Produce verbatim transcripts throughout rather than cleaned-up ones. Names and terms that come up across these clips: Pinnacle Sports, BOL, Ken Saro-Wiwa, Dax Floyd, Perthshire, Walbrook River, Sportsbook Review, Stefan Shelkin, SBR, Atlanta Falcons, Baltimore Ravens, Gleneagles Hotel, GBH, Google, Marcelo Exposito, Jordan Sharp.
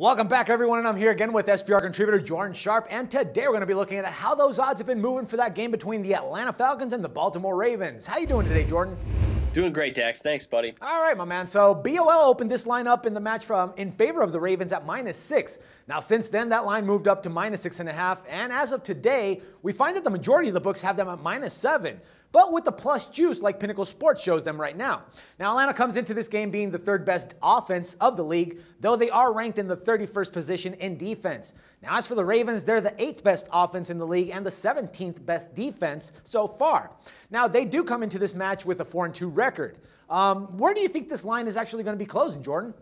Welcome back, everyone, and I'm here again with S B R contributor Jordan Sharp, and today we're going to be looking at how those odds have been moving for that game between the Atlanta Falcons and the Baltimore Ravens. How you doing today, Jordan? Doing great, Dax. Thanks, buddy. All right, my man. So B O L opened this line up in the match from in favor of the Ravens at minus six. Now, since then, that line moved up to minus six and a half. And as of today, we find that the majority of the books have them at minus seven, but with the plus juice like Pinnacle Sports shows them right now. Now, Atlanta comes into this game being the third best offense of the league, though they are ranked in the thirty-first position in defense. Now, as for the Ravens, they're the eighth best offense in the league and the seventeenth best defense so far. Now, they do come into this match with a four and two record. Um, where do you think this line is actually going to be closing, Jordan?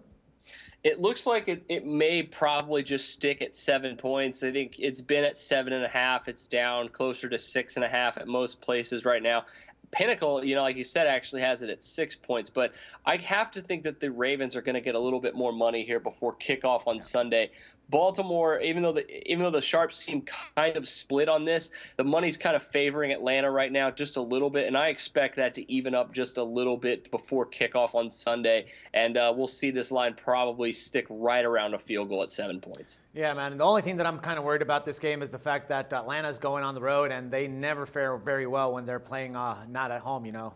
It looks like it, it may probably just stick at seven points. I think it's been at seven and a half. It's down closer to six and a half at most places right now. Pinnacle, you know, like you said, actually has it at six points, but I have to think that the Ravens are going to get a little bit more money here before kickoff on Sunday. Baltimore, even though the even though the Sharps seem kind of split on this, the money's kind of favoring Atlanta right now just a little bit, and I expect that to even up just a little bit before kickoff on Sunday, and uh, we'll see this line probably stick right around a field goal at seven points. Yeah, man, and the only thing that I'm kind of worried about this game is the fact that Atlanta's going on the road, and they never fare very well when they're playing uh, not at home, you know.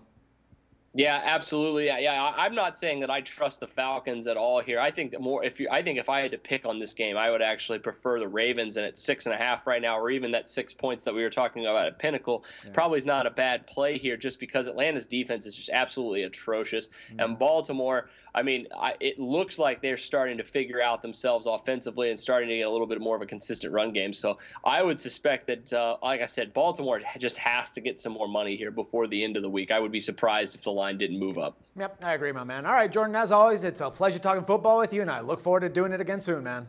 Yeah, absolutely. Yeah, yeah, I'm not saying that I trust the Falcons at all here. I think that more, if you, I think if I had to pick on this game, I would actually prefer the Ravens, and at six and a half right now, or even that six points that we were talking about at Pinnacle, yeah. Probably is not a bad play here, just because Atlanta's defense is just absolutely atrocious, mm-hmm. and Baltimore, I mean, I, it looks like they're starting to figure out themselves offensively and starting to get a little bit more of a consistent run game. So I would suspect that, uh, like I said, Baltimore just has to get some more money here before the end of the week. I would be surprised if the line didn't move up. Yep, I agree, my man. All right, Jordan, as always, it's a pleasure talking football with you, and I look forward to doing it again soon, man.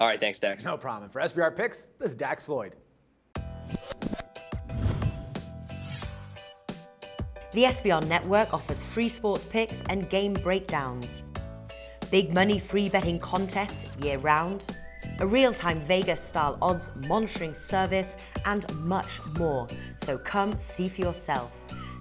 All right, thanks, Dax. No problem. And for S B R Picks, this is Dax Floyd. The S B R Network offers free sports picks and game breakdowns, big money free betting contests year-round, a real-time Vegas-style odds monitoring service, and much more. So come see for yourself.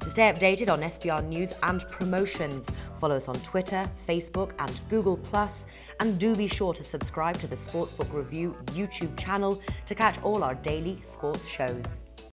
To stay updated on S B R news and promotions, follow us on Twitter, Facebook, and Google plus, and do be sure to subscribe to the Sportsbook Review YouTube channel to catch all our daily sports shows.